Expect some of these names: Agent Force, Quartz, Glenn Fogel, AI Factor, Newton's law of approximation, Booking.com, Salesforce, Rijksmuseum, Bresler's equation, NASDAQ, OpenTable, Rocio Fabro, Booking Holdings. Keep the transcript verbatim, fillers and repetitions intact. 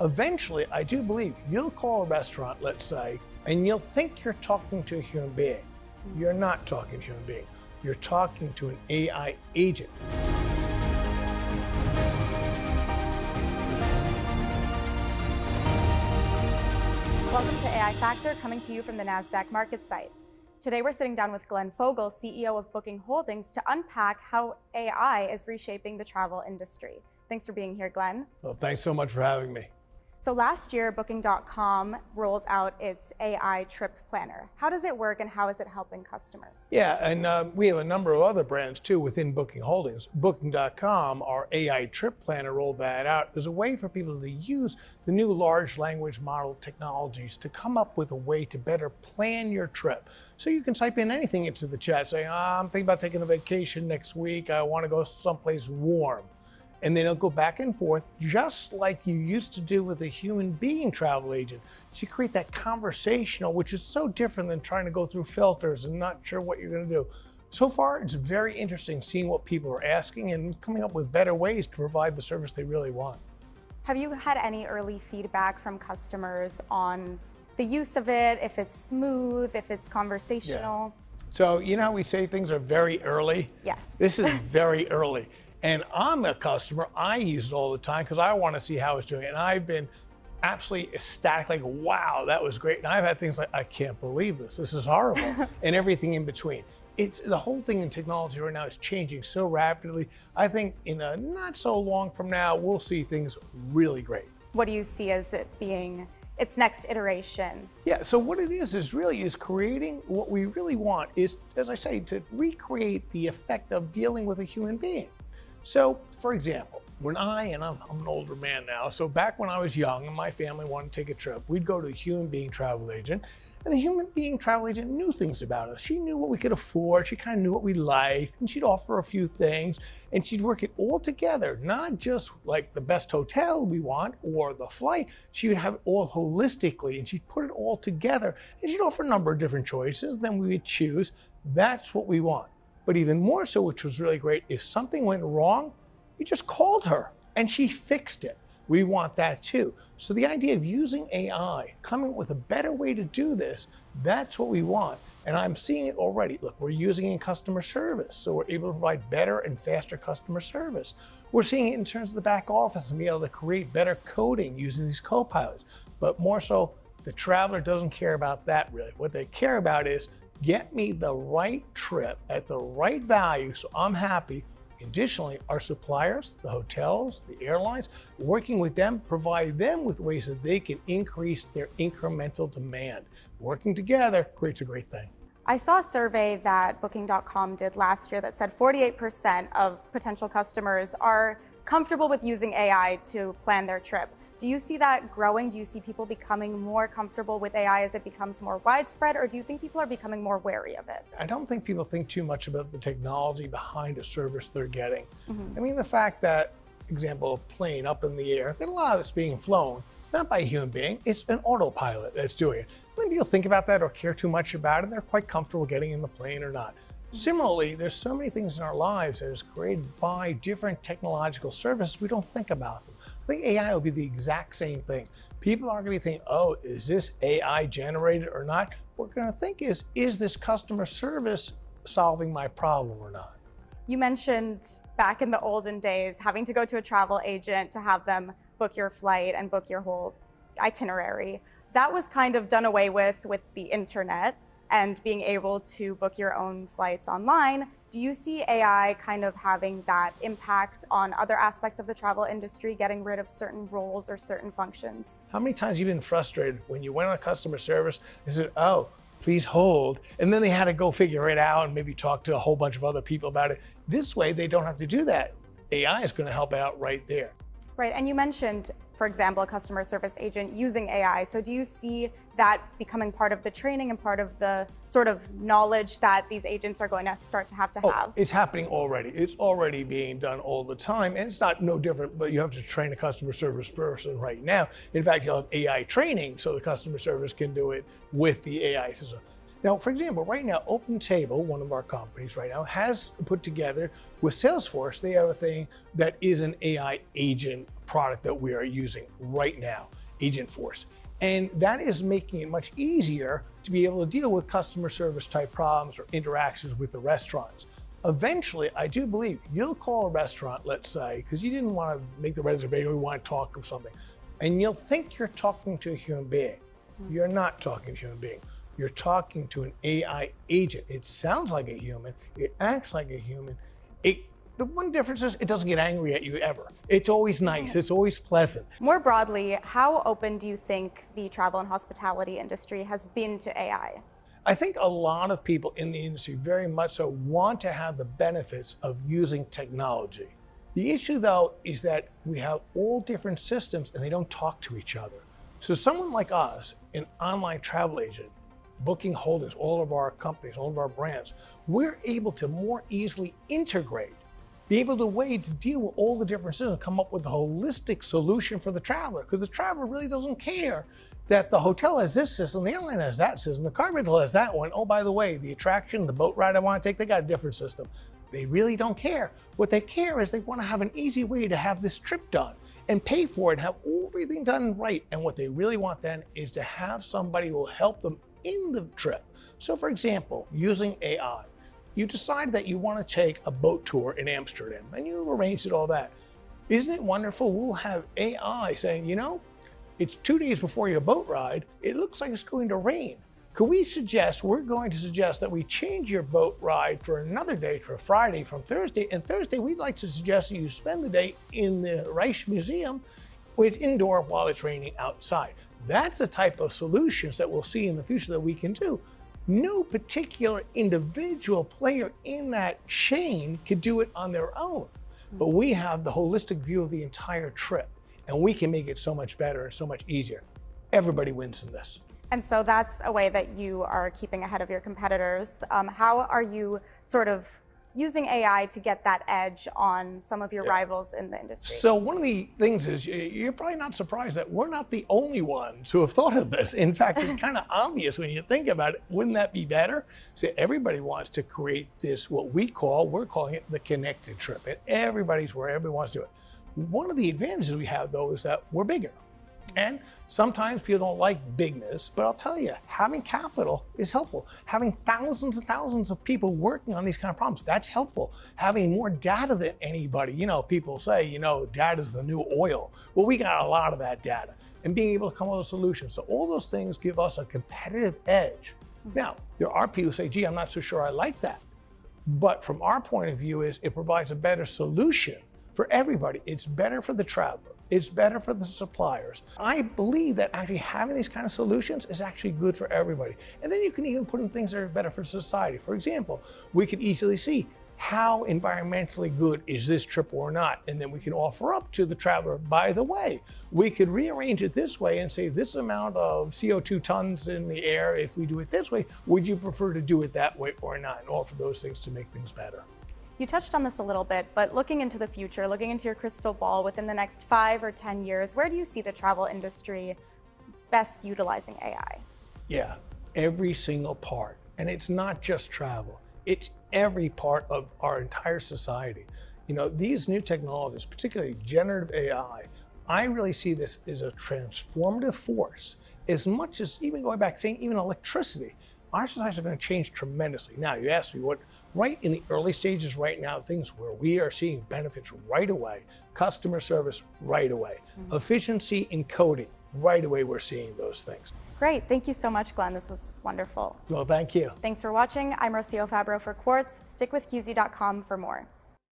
Eventually, I do believe you'll call a restaurant, let's say, and you'll think you're talking to a human being. You're not talking to a human being. You're talking to an A I agent. Welcome to A I Factor, coming to you from the NASDAQ market site. Today, we're sitting down with Glenn Fogel, C E O of Booking Holdings, to unpack how A I is reshaping the travel industry. Thanks for being here, Glenn. Well, thanks so much for having me. So last year, Booking dot com rolled out its A I trip planner. How does it work and how is it helping customers? Yeah, and uh, we have a number of other brands too within Booking Holdings. Booking dot com, our A I trip planner, rolled that out. There's a way for people to use the new large language model technologies to come up with a way to better plan your trip. So you can type in anything into the chat, saying, oh, I'm thinking about taking a vacation next week. I want to go someplace warm. And then it'll go back and forth, just like you used to do with a human being travel agent. So you create that conversational, which is so different than trying to go through filters and not sure what you're gonna do. So far, it's very interesting seeing what people are asking and coming up with better ways to provide the service they really want. Have you had any early feedback from customers on the use of it, if it's smooth, if it's conversational? Yeah. So, you know how we say things are very early? Yes. This is very early. And I'm a customer, I use it all the time because I want to see how it's doing. And I've been absolutely ecstatic, like, wow, that was great. And I've had things like, I can't believe this, this is horrible, and everything in between. It's, the whole thing in technology right now is changing so rapidly. I think in a not so long from now, we'll see things really great. What do you see as it being its next iteration? Yeah, so what it is is really is creating what we really want is, as I say, to recreate the effect of dealing with a human being. So, for example, when I, and I'm, I'm an older man now, so back when I was young and my family wanted to take a trip, we'd go to a human being travel agent, and the human being travel agent knew things about us. She knew what we could afford, she kind of knew what we liked, and she'd offer a few things, and she'd work it all together, not just like the best hotel we want or the flight, she would have it all holistically, and she'd put it all together, and she'd offer a number of different choices, then we would choose. That's what we want. But even more so, which was really great, if something went wrong, you just called her and she fixed it. We want that too. So the idea of using A I, coming up with a better way to do this, that's what we want. And I'm seeing it already. Look, we're using it in customer service, so we're able to provide better and faster customer service. We're seeing it in terms of the back office and being able to create better coding using these co-pilots. But more so, the traveler doesn't care about that really. What they care about is, get me the right trip at the right value so I'm happy. Additionally, our suppliers, the hotels, the airlines, working with them, provide them with ways that they can increase their incremental demand. Working together creates a great thing. I saw a survey that Booking dot com did last year that said forty-eight percent of potential customers are comfortable with using A I to plan their trip. Do you see that growing? Do you see people becoming more comfortable with A I as it becomes more widespread, or do you think people are becoming more wary of it? I don't think people think too much about the technology behind a service they're getting. Mm-hmm. I mean, the fact that, example, a plane up in the air, that a lot of it's being flown, not by a human being, it's an autopilot that's doing it. When people think about that or care too much about it, they're quite comfortable getting in the plane or not. Similarly, there's so many things in our lives that is created by different technological services, we don't think about them. I think A I will be the exact same thing. People aren't gonna be thinking, oh, is this A I generated or not? What we're gonna think is, is this customer service solving my problem or not? You mentioned back in the olden days, having to go to a travel agent to have them book your flight and book your whole itinerary. That was kind of done away with with the internet and being able to book your own flights online. Do you see A I kind of having that impact on other aspects of the travel industry, getting rid of certain roles or certain functions? How many times have you been frustrated when you went on customer service and said, oh, please hold, and then they had to go figure it out and maybe talk to a whole bunch of other people about it? This way, they don't have to do that. A I is going to help out right there. Right, and you mentioned, for example, a customer service agent using A I. So do you see that becoming part of the training and part of the sort of knowledge that these agents are going to start to have to oh, have? It's happening already. It's already being done all the time. And it's not no different, but you have to train a customer service person right now. In fact, you'll have A I training so the customer service can do it with the A I system. Now, for example, right now, OpenTable, one of our companies right now, has put together with Salesforce, they have a thing that is an A I agent product that we are using right now, Agent Force. And that is making it much easier to be able to deal with customer service type problems or interactions with the restaurants. Eventually, I do believe you'll call a restaurant, let's say, because you didn't want to make the reservation, you want to talk of something, and you'll think you're talking to a human being. You're not talking to a human being. You're talking to an A I agent. It sounds like a human. It acts like a human. It, the one difference is it doesn't get angry at you ever. It's always nice. It's always pleasant. More broadly, how open do you think the travel and hospitality industry has been to A I? I think a lot of people in the industry very much so want to have the benefits of using technology. The issue, though, is that we have all different systems and they don't talk to each other. So someone like us, an online travel agent, Booking Holdings, all of our companies, all of our brands, we're able to more easily integrate, be able to way to deal with all the different systems, come up with a holistic solution for the traveler, because the traveler really doesn't care that the hotel has this system, the airline has that system, the car rental has that one. Oh, by the way, the attraction, the boat ride I want to take, they got a different system. They really don't care. What they care is they want to have an easy way to have this trip done and pay for it, have everything done right. And what they really want then is to have somebody who will help them in the trip. So for example, using A I, you decide that you want to take a boat tour in Amsterdam and you arranged it all that. Isn't it wonderful? We'll have A I saying, you know, it's two days before your boat ride. It looks like it's going to rain. Could we suggest, we're going to suggest that we change your boat ride for another day, for Friday from Thursday. And Thursday, we'd like to suggest that you spend the day in the Rijksmuseum with indoor while it's raining outside. That's the type of solutions that we'll see in the future that we can do. No particular individual player in that chain could do it on their own. But we have the holistic view of the entire trip. And we can make it so much better and so much easier. Everybody wins in this. And so that's a way that you are keeping ahead of your competitors. Um, how are you sort of using A I to get that edge on some of your yeah. rivals in the industry? So one of the things is, you're probably not surprised that we're not the only ones who have thought of this. In fact, it's kind of obvious when you think about it. Wouldn't that be better? So everybody wants to create this, what we call, we're calling it the connected trip. And everybody's where everybody wants to do it. One of the advantages we have, though, is that we're bigger. And sometimes people don't like bigness, but I'll tell you, having capital is helpful. Having thousands and thousands of people working on these kind of problems, that's helpful. Having more data than anybody, you know, people say, you know, data's the new oil. Well, we got a lot of that data and being able to come up with solutions. So all those things give us a competitive edge. Now, there are people who say, gee, I'm not so sure I like that. But from our point of view is it provides a better solution for everybody. It's better for the traveler. It's better for the suppliers. I believe that actually having these kind of solutions is actually good for everybody. And then you can even put in things that are better for society. For example, we can easily see how environmentally good is this trip or not. And then we can offer up to the traveler, by the way, we could rearrange it this way and say this amount of C O two tons in the air, if we do it this way, would you prefer to do it that way or not? And offer those things to make things better. You touched on this a little bit, but looking into the future, looking into your crystal ball within the next five or ten years, where do you see the travel industry best utilizing A I? Yeah, every single part. And it's not just travel. It's every part of our entire society. You know, these new technologies, particularly generative A I, I really see this as a transformative force, as much as even going back saying even electricity. Our societies are going to change tremendously. Now, you asked me what, right in the early stages right now, things where we are seeing benefits right away, customer service right away, mm-hmm. efficiency in coding, right away we're seeing those things. Great, thank you so much, Glenn. This was wonderful. Well, thank you. Thanks for watching. I'm Rocio Fabro for Quartz. Stick with Q Z dot com for more.